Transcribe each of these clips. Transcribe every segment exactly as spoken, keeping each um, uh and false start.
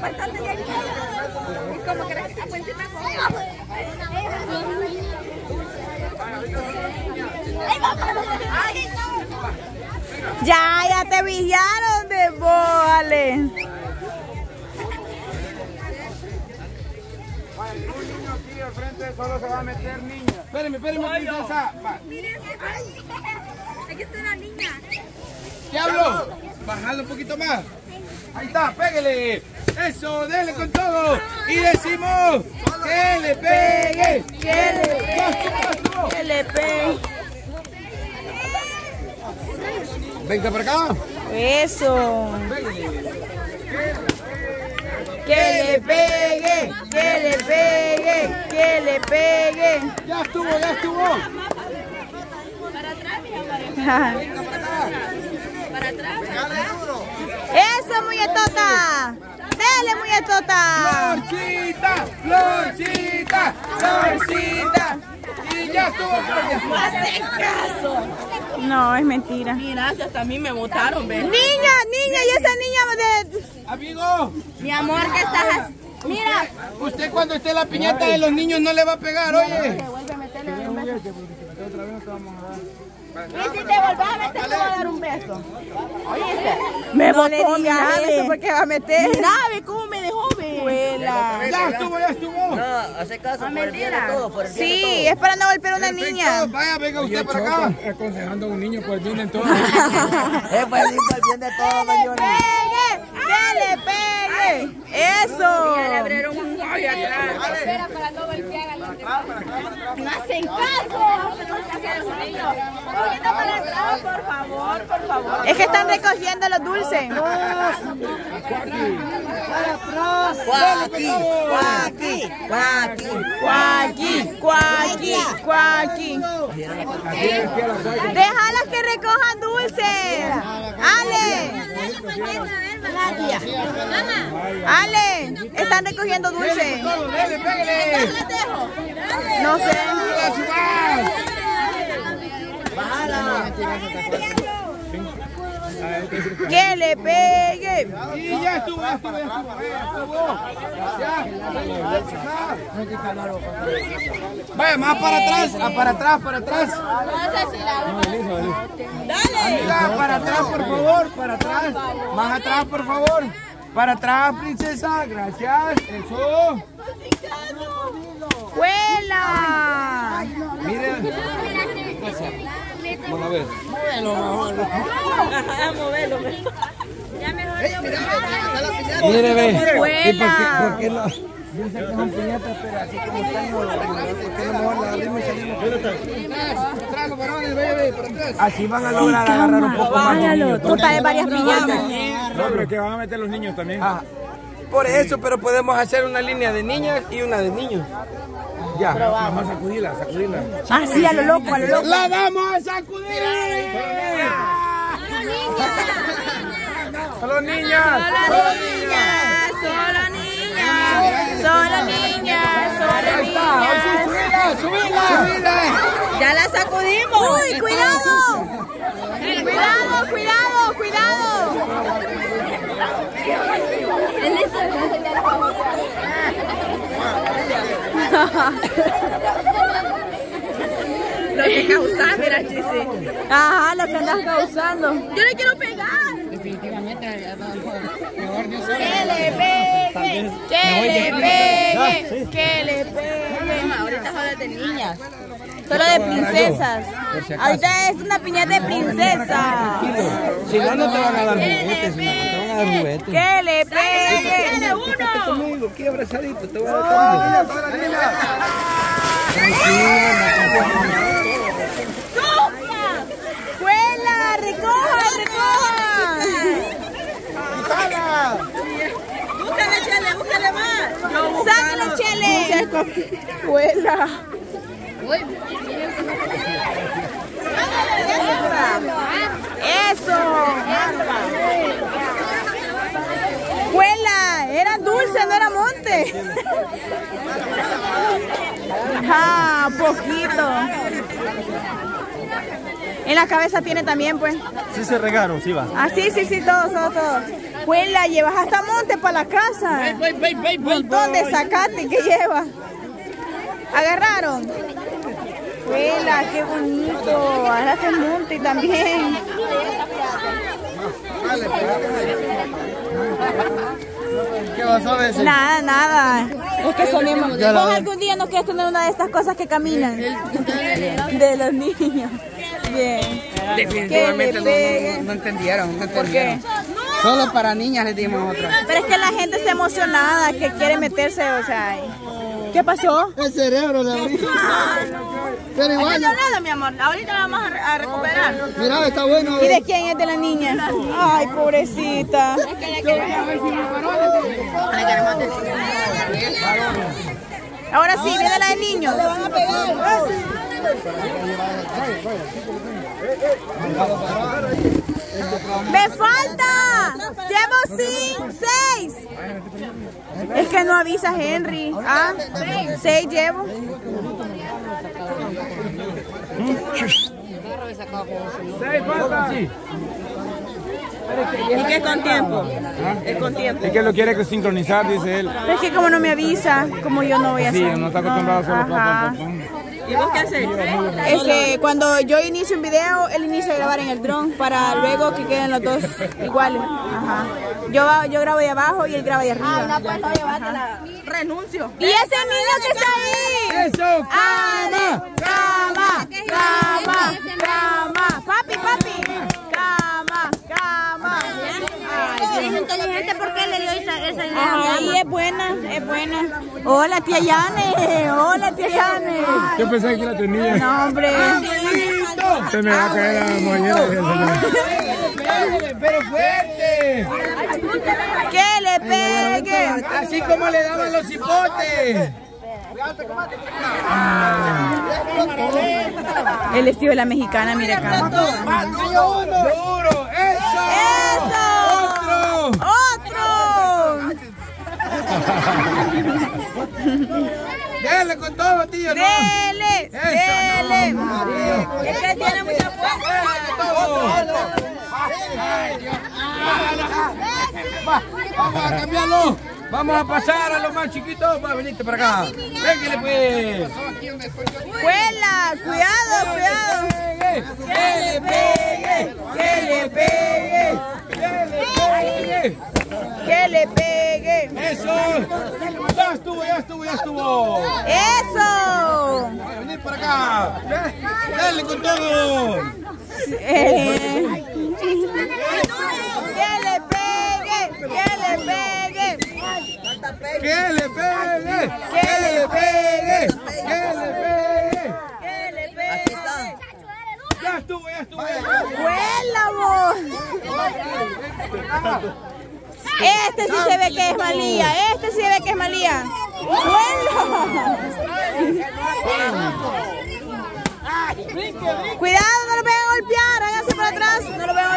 faltando ya el pelo. ¿Y cómo crees que apuente una foto? Ya, ya te vigiaron de boales. Un niño aquí al frente solo se va a meter niña. Espérenme, espérenme, princesa. Miren, aquí está una niña. Diablo, bajalo un poquito más. Ahí está, pégale. Eso, déle con todo. Y decimos que le pegue. Que le pegue. Que le pegue. Venga para acá. Eso. Que le pegue, que le pegue, que le pegue. Ya estuvo, ya estuvo. Para atrás, mira, para atrás. Eso, muñetota. Dale, muñetota. Florcita, florcita, florcita. Y ya estuvo. No hace caso. No, es mentira. Mira, hasta a mí me botaron, ¿ves? Niña, niña, y esa niña de... Amigo. Mi amor, ¿qué estás? Mira. Usted, usted cuando esté en la piñata de los niños no le va a pegar, oye. No, vuelve a meterle un beso. Y si te volvás a meter, te voy a dar un beso. Oíste. Me no botó mi beso porque va a meter. Mira, ve cómo me dejó, ve. Ya estuvo, ya estuvo. No, hace caso, no, por el bien de todo, por el bien de todo. Sí, es para no golpear a una perfecto. Niña. Vaya, venga usted para acá. Aconsejando a un niño por el bien de todo. Es por el bien de todo, señores. ¡Que le pegue! ¡Eso! Ya le abrieron un hoyo atrás. Espera para no golpear al otro. ¡No hacen caso! ¡Poquito para atrás, por favor, por favor! Es que están recogiendo los dulces. ¡Cuaqui! ¡Cuaqui! ¡Cuaqui! ¡Cuaqui! ¡Cuaqui! ¡Cuaqui! ¡Déjalas que recojan dulces! ¡Ale! Nadia. Ale, están recogiendo dulce. No sé. Que le pegue. Y ya estuvo, ya estuvo, ya. Vaya, más para atrás, para atrás, para atrás. Dale. Amiga, para atrás, por favor, para atrás. Más atrás, por favor. Para atrás, princesa. Gracias. Eso. ¡Huela! Miren. Vamos a ver. Móvelo, móvelo. Ya mejor yo. Mire, ve. ¡Huela! Yo sé que son piñatas, pero así como están, mejor la abrimos y salimos. Atrás, los varones, ve, para atrás. Así van a lograr agarrar un poco más los niños. Tú traes varias piñatas. No, pero que van a meter los niños también. Por eso, pero podemos hacer una línea de niñas y una de niños. Ya, vamos a sacudirla, sacudirla. Así, a lo loco, a lo loco. ¡La vamos a sacudir! ¡Solo niñas! ¡Solo niñas! ¡Solo niñas! ¡Solo niñas! Solo niñas, solo niñas. Subila, subila. Ya la sacudimos. Uy, cuidado. Cuidado, cuidado, cuidado. Lo que causás, mira, Chisi. Ajá, lo que andas causando. Yo le quiero pegar. Definitivamente, mejor yo soy. Que le pegue, que le pegue, que le pegue. Ahorita solo de niñas, solo de princesas. Ahorita es una piñata de princesas. Si no, no te van a dar juguetes, te van a dar juguetes. Que le pegue. Quédate conmigo, quiero abrazadito, te voy a dar todo. ¡Vuela! ¡Recoja, recoja! ¡Búscale, Chele! ¡Búscale más! ¡Sácalo, Chele! ¡Vuela! ¡Eso! ¡Vuela! Era dulce, no era monte. ¡Ja! ¡Poquito! En la cabeza tiene también, pues. Sí se regaron, sí va. Ah, sí, sí, sí, todos, todos, todos. Pues la llevas hasta monte para la casa. Voy, voy, voy, voy, montón de zacate que lleva. ¿Agarraron? Huela, qué bonito. Agarraste el monte también. ¿Qué vas a decir? Nada, nada. Es que sonemos. ¿Vos algún día no quieres tener una de estas cosas que caminan? De los niños. Bien. Definitivamente no, no, no entendieron. No entendieron. ¿Por qué? Solo para niñas les dimos otra. Pero es que la gente está emocionada, que quiere meterse, o sea... ¿Qué pasó? El cerebro de abrí. Pero igual... No, nada, mi amor. Ahorita la vamos a recuperar. Mira, está bueno. ¿Y de quién es? De la niña. Ay, pobrecita. Es que le queremos decir. Le queremos decir. Ahora sí, viene la de niños. Le van a pegar. ¡Me falta! ¡Llevo cinco! ¡Seis! Es que no avisa Henry. ¿Ah? ¿Seis llevo? ¡Seis falta! ¿Y qué es con tiempo? Es con tiempo. Es que lo quiere sincronizar, dice él. Pero es que como no me avisa, como yo no voy a hacer. Sí, no está acostumbrado a hacerlo. ¿Y vos qué haces? Es que cuando yo inicio un video, él inicia a grabar en el dron para luego que queden los dos iguales. Ajá. Yo, yo grabo de abajo y él graba de arriba. Ah, no, pues no, llévatela. Renuncio. ¡Y ese niño que está ahí! ¡Eso! ¡Cama! ¡Cama! ¡Cama! ¡Cama! ¡Papi, papi! ¡Cama! ¡Cama! Es inteligente porque le dio esa idea. Ay, es buena, es buena. Hola, tía Janeth. Hola, tía Janeth. Yo pensé que la tenía. No, hombre. ¡Abuelito! Se me va a caer la mañana. ¡Pero fuerte! ¡Que le peguen! Así como le daban los hipotes. El estilo de la mexicana, mira acá. ¡Duro! ¡Eso! ¡Eso! ¡Otro! ¡Dele con todo, tío! ¡Dele! ¿No? ¡Dele! No, ¡es que tiene mucha fuerza! ¡Vamos a cambiarlo! ¡Vamos a pasar a los más chiquitos! ¡Va, venite para acá! ¡Véngale, pues! ¡Cuela! ¡Cuidado, cuidado! ¡Que le pegue! ¡Que le pegue! ¡Que le pegue! ¡Que le pegue! ¡Eso! ¡Ya estuvo, ya estuvo, ya estuvo! ¡Eso! ¡Venid para acá! ¡Dale con todo! Eh. ¡Que le pegue! ¡Que le pegue! ¡Que le pegue! ¡Que le pegue! ¡Que le pegue! ¡Que le pegue! ¡Ya estuvo, ya estuvo! ¡Vuela vos! Este sí se ve que es malía, este sí se ve que es malía. ¡Vuela! ¡Cuidado, no lo vayan a golpear! ¡Háganse para atrás! ¡No lo vayan a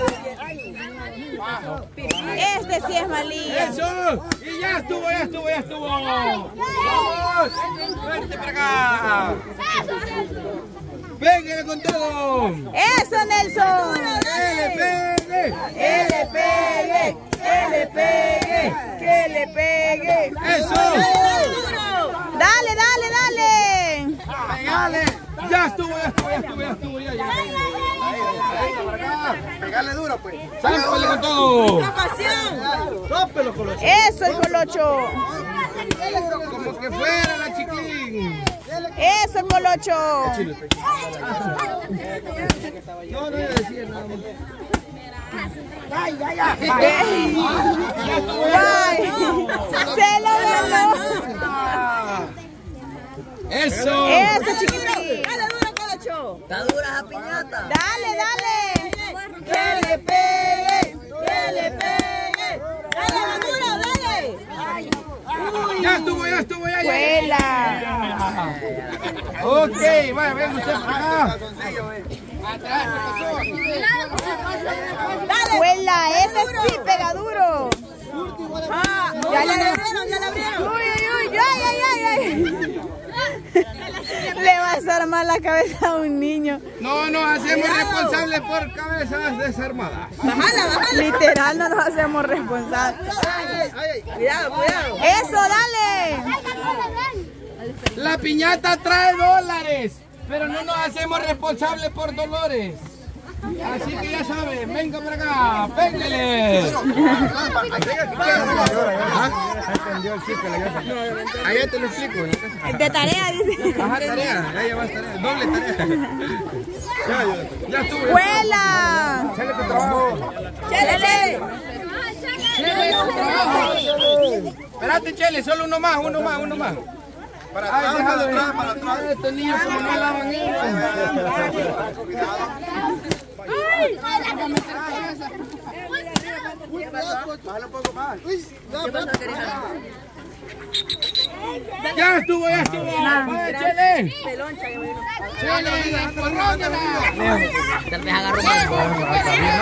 golpear! Este sí es malía. ¡Eso! ¡Y ya estuvo, ya estuvo, ya estuvo! ¡Vamos! ¡Vente para acá! ¡Véngale con todo! ¡Eso, Nelson! ¡Que le pegue! ¡Que le pegue! ¡Que le pegue! ¡Que le pegue! ¡Eso! ¡Dale, dale, dale! ¡Pegale! ¡Ya estuvo, ya estuvo, ya estuvo, ya estuvo! ¡Ya, ya! ¡Pegale duro, pues! ¡Sácale con todo! ¡Tópelo, Colocho! ¡Eso, el Colocho! ¡Como que fuera la chiquilín! ¡Eso, Colocho! No, no iba a decir nada. ¡Ay, ay, ay! ¡Ay! ¡Se lo ganó! ¡Eso! ¡Eso, chiquitín! ¡Dale duro, Colocho! ¡Está dura esa piñata! ¡Dale, dale! ¡Que le pegue! ¡Que le pegue! ¡Dale, duro, dale! ¡Ay! ¡Ya estuvo, ya estuvo, ya, ya! ¡Vuela! Ok, vaya, venga usted para acá. ¡Atrás, dale! ¡Vuela! ¡Este sí pega duro! Ah, ¡ya la abrieron, ya la abrieron! ¡Uy, uy, uy! ¡Ay, ay, ay! Le va a desarmar la cabeza a un niño. No nos hacemos Cuidado. responsables por cabezas desarmadas. Bájala, bájala. Literal, no nos hacemos responsables. Ay, ay, ay. Cuidado, cuidado. Eso, dale. La piñata trae dólares, pero no nos hacemos responsables por dolores. Así que ya saben, venga por acá, péguenle. Allá te lo explico. De tarea, dice. Ajá, tarea, ya llevas tarea, doble tarea. Ya estuvo. ¡Vuela! ¡Chale tu trabajo! ¡Chale! ¡Chale tu trabajo! Espérate, Chele, solo uno más, uno más, uno más. Para atrás, para atrás, para atrás. Estos niños como no lavan ellos. ¡Ay! ¡Bájalo un poco más! ¡Ya estuvo, ya estuvo! ¡Vaya, Chele! ¡Chele, corrótela! ¡Te agarró!